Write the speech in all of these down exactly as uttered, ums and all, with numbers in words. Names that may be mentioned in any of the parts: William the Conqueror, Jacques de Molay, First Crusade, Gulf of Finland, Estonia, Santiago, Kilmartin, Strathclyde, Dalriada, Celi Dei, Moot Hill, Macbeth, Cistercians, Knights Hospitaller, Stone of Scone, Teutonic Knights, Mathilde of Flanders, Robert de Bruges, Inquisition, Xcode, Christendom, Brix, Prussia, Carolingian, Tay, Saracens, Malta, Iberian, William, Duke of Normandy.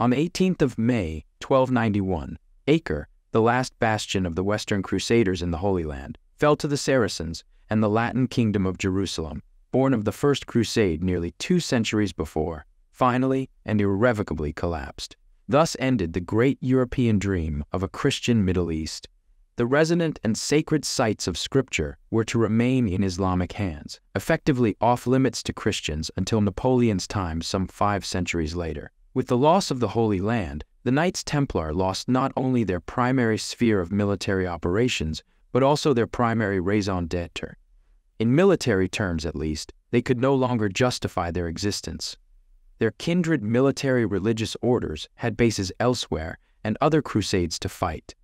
On the eighteenth of May, twelve ninety-one, Acre, the last bastion of the Western Crusaders in the Holy Land, fell to the Saracens and the Latin Kingdom of Jerusalem, born of the First Crusade nearly two centuries before, finally and irrevocably collapsed. Thus ended the great European dream of a Christian Middle East. The resonant and sacred sites of Scripture were to remain in Islamic hands, effectively off-limits to Christians until Napoleon's time some five centuries later. With the loss of the Holy Land, the Knights Templar lost not only their primary sphere of military operations, but also their primary raison d'etre. In military terms, at least, they could no longer justify their existence. Their kindred military religious orders had bases elsewhere and other crusades to fight.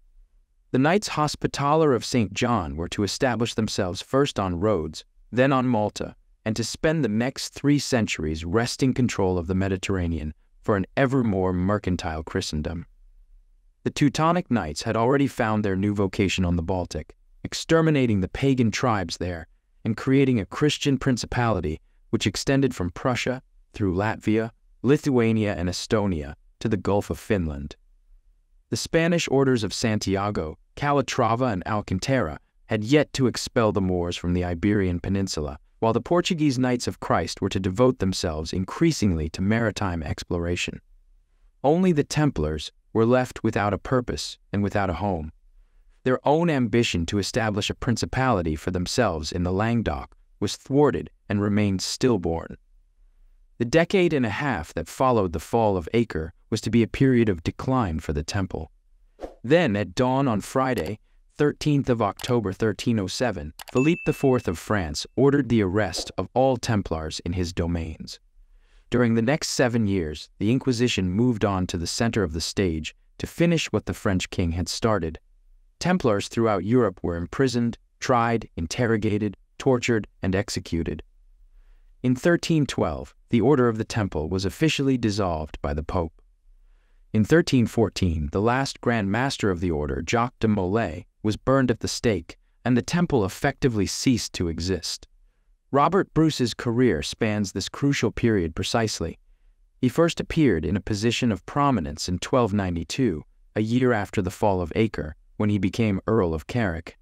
The Knights Hospitaller of Saint John were to establish themselves first on Rhodes, then on Malta, and to spend the next three centuries wresting control of the Mediterranean for an ever more mercantile Christendom. The Teutonic Knights had already found their new vocation on the Baltic, exterminating the pagan tribes there and creating a Christian principality which extended from Prussia through Latvia, Lithuania, and Estonia to the Gulf of Finland. The Spanish orders of Santiago, Calatrava, and Alcantara had yet to expel the Moors from the Iberian Peninsula, while the Portuguese Knights of Christ were to devote themselves increasingly to maritime exploration. Only the Templars were left without a purpose and without a home. Their own ambition to establish a principality for themselves in the Languedoc was thwarted and remained stillborn. The decade and a half that followed the fall of Acre was to be a period of decline for the temple. Then, at dawn on Friday, thirteenth of October thirteen oh seven, Philippe the Fourth of France ordered the arrest of all Templars in his domains. During the next seven years, the Inquisition moved on to the center of the stage to finish what the French king had started. Templars throughout Europe were imprisoned, tried, interrogated, tortured, and executed. In thirteen twelve, the Order of the Temple was officially dissolved by the Pope. In thirteen fourteen, the last Grand Master of the Order, Jacques de Molay, was burned at the stake, and the Temple effectively ceased to exist. Robert Bruce's career spans this crucial period precisely. He first appeared in a position of prominence in twelve ninety-two, a year after the fall of Acre, when he became Earl of Carrick.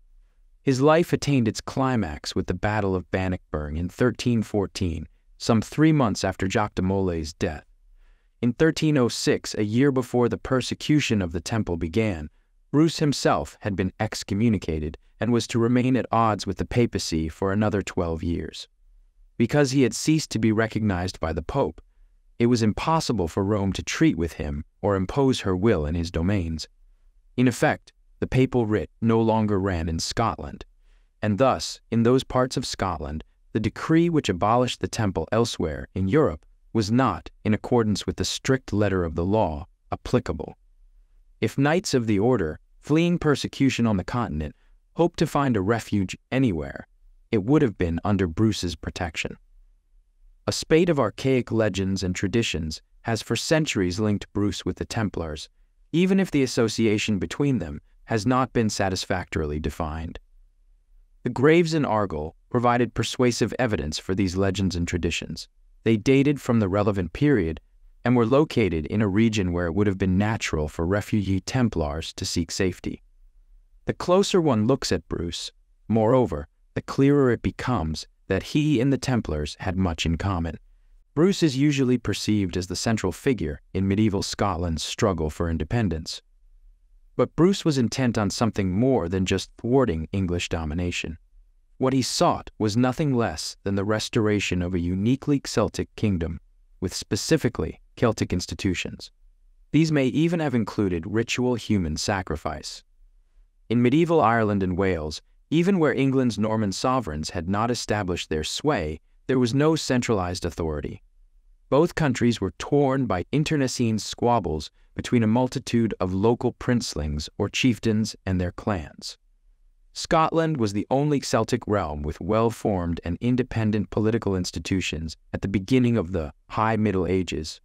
His life attained its climax with the Battle of Bannockburn in thirteen fourteen, some three months after Jacques de Molay's death. In thirteen oh six, a year before the persecution of the temple began, Bruce himself had been excommunicated and was to remain at odds with the papacy for another twelve years. Because he had ceased to be recognized by the Pope, it was impossible for Rome to treat with him or impose her will in his domains. In effect, the papal writ no longer ran in Scotland, and thus, in those parts of Scotland, the decree which abolished the temple elsewhere in Europe was not, in accordance with the strict letter of the law, applicable. If knights of the order, fleeing persecution on the continent, hoped to find a refuge anywhere, it would have been under Bruce's protection. A spate of archaic legends and traditions has for centuries linked Bruce with the Templars, even if the association between them has not been satisfactorily defined. The graves in Argyll provided persuasive evidence for these legends and traditions. They dated from the relevant period and were located in a region where it would have been natural for refugee Templars to seek safety. The closer one looks at Bruce, moreover, the clearer it becomes that he and the Templars had much in common. Bruce is usually perceived as the central figure in medieval Scotland's struggle for independence. But Bruce was intent on something more than just thwarting English domination. What he sought was nothing less than the restoration of a uniquely Celtic kingdom, with specifically Celtic institutions. These may even have included ritual human sacrifice. In medieval Ireland and Wales, even where England's Norman sovereigns had not established their sway, there was no centralized authority. Both countries were torn by internecine squabbles between a multitude of local princelings or chieftains and their clans. Scotland was the only Celtic realm with well-formed and independent political institutions at the beginning of the High Middle Ages.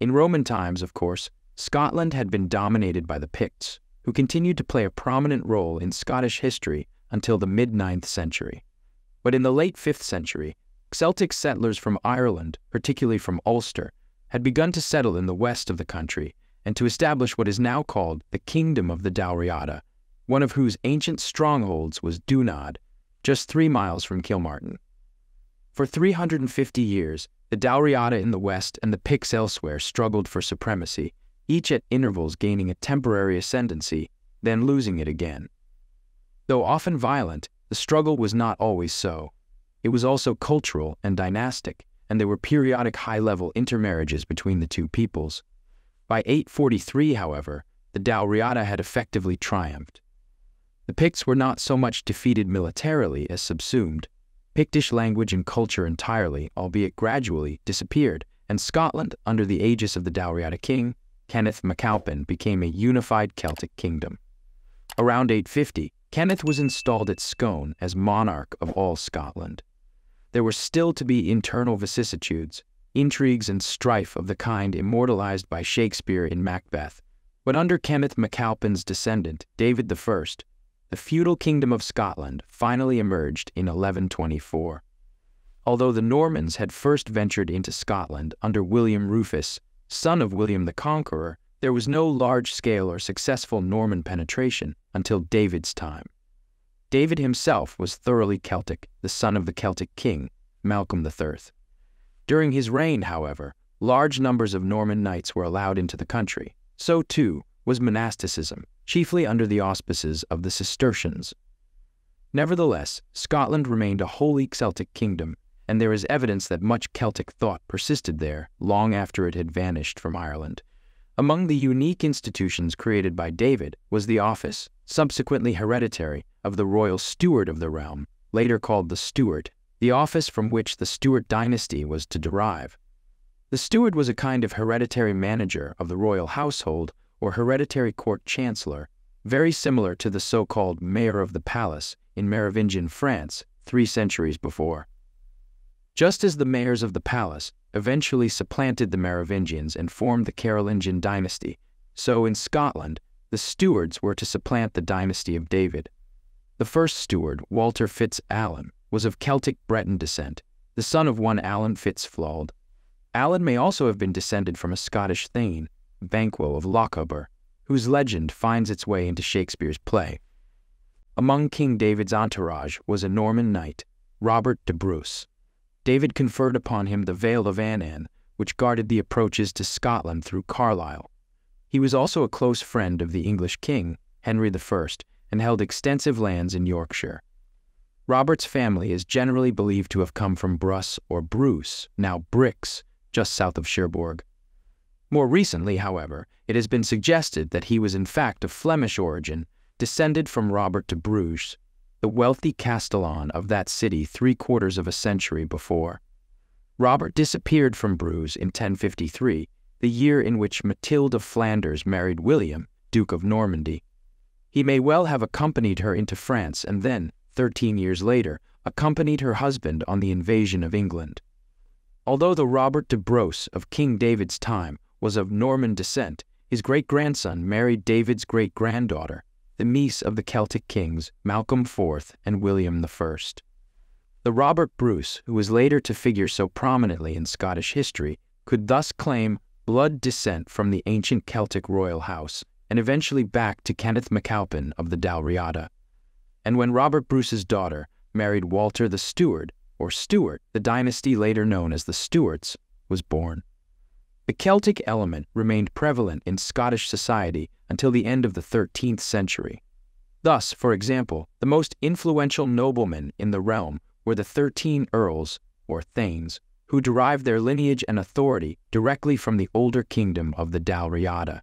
In Roman times, of course, Scotland had been dominated by the Picts, who continued to play a prominent role in Scottish history until the mid-ninth century. But in the late fifth century, Celtic settlers from Ireland, particularly from Ulster, had begun to settle in the west of the country and to establish what is now called the Kingdom of the Dalriada, one of whose ancient strongholds was Dunod, just three miles from Kilmartin. For three hundred fifty years, the Dalriada in the west and the Picts elsewhere struggled for supremacy, each at intervals gaining a temporary ascendancy, then losing it again. Though often violent, the struggle was not always so. It was also cultural and dynastic, and there were periodic high-level intermarriages between the two peoples. By eight forty-three, however, the Dalriada had effectively triumphed. The Picts were not so much defeated militarily as subsumed. Pictish language and culture entirely, albeit gradually, disappeared, and Scotland, under the aegis of the Dalriada king, Kenneth Macalpin, became a unified Celtic kingdom. Around eight fifty, Kenneth was installed at Scone as monarch of all Scotland. There were still to be internal vicissitudes, intrigues and strife of the kind immortalized by Shakespeare in Macbeth, but under Kenneth Macalpin's descendant, David the First, the feudal kingdom of Scotland finally emerged in eleven twenty-four. Although the Normans had first ventured into Scotland under William Rufus, son of William the Conqueror, there was no large-scale or successful Norman penetration until David's time. David himself was thoroughly Celtic, the son of the Celtic king, Malcolm the Third. During his reign, however, large numbers of Norman knights were allowed into the country. So, too, was monasticism, chiefly under the auspices of the Cistercians. Nevertheless, Scotland remained a wholly Celtic kingdom, and there is evidence that much Celtic thought persisted there long after it had vanished from Ireland. Among the unique institutions created by David was the office, subsequently hereditary, of the royal steward of the realm, later called the Steward, the office from which the Stewart dynasty was to derive. The Steward was a kind of hereditary manager of the royal household or hereditary court chancellor, very similar to the so-called mayor of the palace in Merovingian France three centuries before. Just as the mayors of the palace eventually supplanted the Merovingians and formed the Carolingian dynasty, so in Scotland, the Stewards were to supplant the dynasty of David. The first Steward, Walter Fitz Alan, was of Celtic Breton descent, the son of one Alan Fitz Flald. Alan may also have been descended from a Scottish thane, Banquo of Lochaber, whose legend finds its way into Shakespeare's play. Among King David's entourage was a Norman knight, Robert de Bruce. David conferred upon him the Vale of Annan, which guarded the approaches to Scotland through Carlisle. He was also a close friend of the English king, Henry the First, and held extensive lands in Yorkshire. Robert's family is generally believed to have come from Bruss or Bruce, now Brix, just south of Cherbourg. More recently, however, it has been suggested that he was in fact of Flemish origin, descended from Robert de Bruges, the wealthy Castellan of that city three-quarters of a century before. Robert disappeared from Bruges in ten fifty-three, the year in which Mathilde of Flanders married William, Duke of Normandy. He may well have accompanied her into France and then, thirteen years later, accompanied her husband on the invasion of England. Although the Robert de Bruce of King David's time was of Norman descent, his great-grandson married David's great-granddaughter, the niece of the Celtic kings Malcolm the Fourth and William the First. The Robert Bruce, who was later to figure so prominently in Scottish history, could thus claim blood descent from the ancient Celtic royal house, and eventually back to Kenneth Macalpin of the Dalriada. And when Robert Bruce's daughter married Walter the Steward, or Stewart, the dynasty later known as the Stewarts, was born. The Celtic element remained prevalent in Scottish society until the end of the thirteenth century. Thus, for example, the most influential noblemen in the realm were the thirteen earls, or thanes, who derived their lineage and authority directly from the older kingdom of the Dalriada.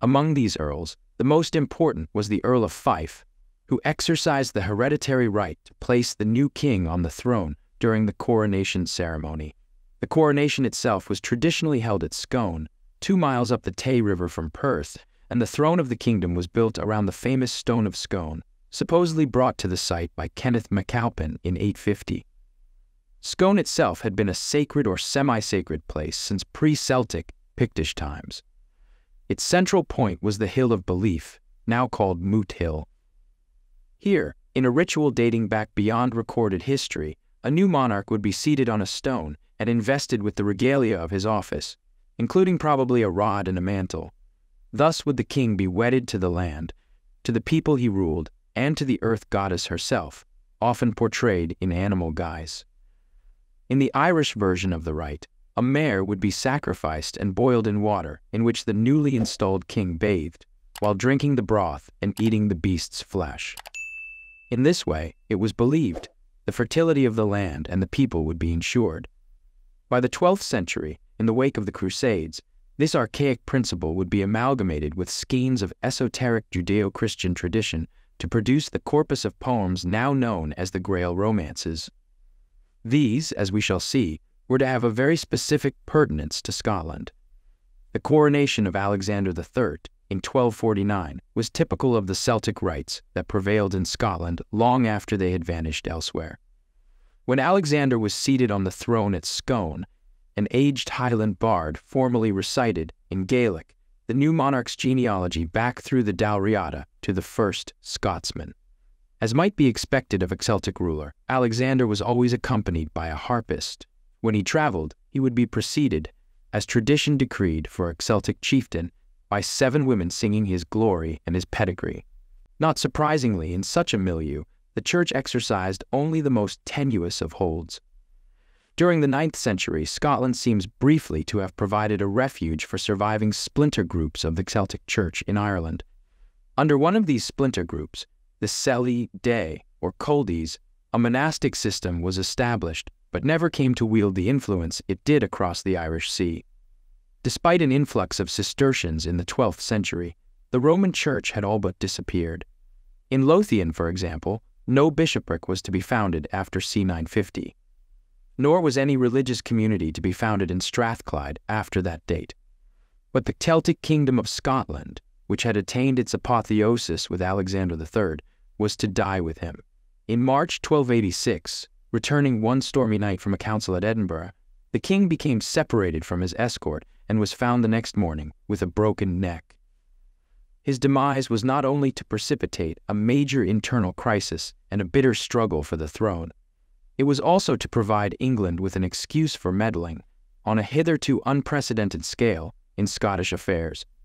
Among these earls, the most important was the Earl of Fife, who exercised the hereditary right to place the new king on the throne during the coronation ceremony. The coronation itself was traditionally held at Scone, two miles up the Tay River from Perth, and the throne of the kingdom was built around the famous stone of Scone, supposedly brought to the site by Kenneth Macalpin in eight fifty. Scone itself had been a sacred or semi-sacred place since pre-Celtic, Pictish times. Its central point was the Hill of Belief, now called Moot Hill. Here, in a ritual dating back beyond recorded history, a new monarch would be seated on a stone and invested with the regalia of his office. including probably a rod and a mantle. Thus would the king be wedded to the land, to the people he ruled, and to the earth goddess herself, often portrayed in animal guise. In the Irish version of the rite, a mare would be sacrificed and boiled in water, in which the newly installed king bathed, while drinking the broth and eating the beast's flesh. In this way, it was believed, the fertility of the land and the people would be ensured. By the twelfth century, in the wake of the Crusades, this archaic principle would be amalgamated with schemes of esoteric Judeo-Christian tradition to produce the corpus of poems now known as the Grail romances. These, as we shall see, were to have a very specific pertinence to Scotland. The coronation of Alexander the Third in twelve forty-nine was typical of the Celtic rites that prevailed in Scotland long after they had vanished elsewhere. When Alexander was seated on the throne at Scone, an aged Highland bard formally recited, in Gaelic, the new monarch's genealogy back through the Dalriada to the first Scotsman. As might be expected of a Celtic ruler, Alexander was always accompanied by a harpist. When he traveled, he would be preceded, as tradition decreed for a Celtic chieftain, by seven women singing his glory and his pedigree. Not surprisingly, in such a milieu, the church exercised only the most tenuous of holds. During the ninth century, Scotland seems briefly to have provided a refuge for surviving splinter groups of the Celtic Church in Ireland. Under one of these splinter groups, the Celi Dei, or Coldies, a monastic system was established, but never came to wield the influence it did across the Irish Sea. Despite an influx of Cistercians in the twelfth century, the Roman Church had all but disappeared. In Lothian, for example, no bishopric was to be founded after C nine fifty. Nor was any religious community to be founded in Strathclyde after that date. But the Celtic Kingdom of Scotland, which had attained its apotheosis with Alexander the Third, was to die with him. In March twelve eighty-six, returning one stormy night from a council at Edinburgh, the king became separated from his escort and was found the next morning with a broken neck. His demise was not only to precipitate a major internal crisis and a bitter struggle for the throne, it was also to provide England with an excuse for meddling, on a hitherto unprecedented scale, in Scottish affairs,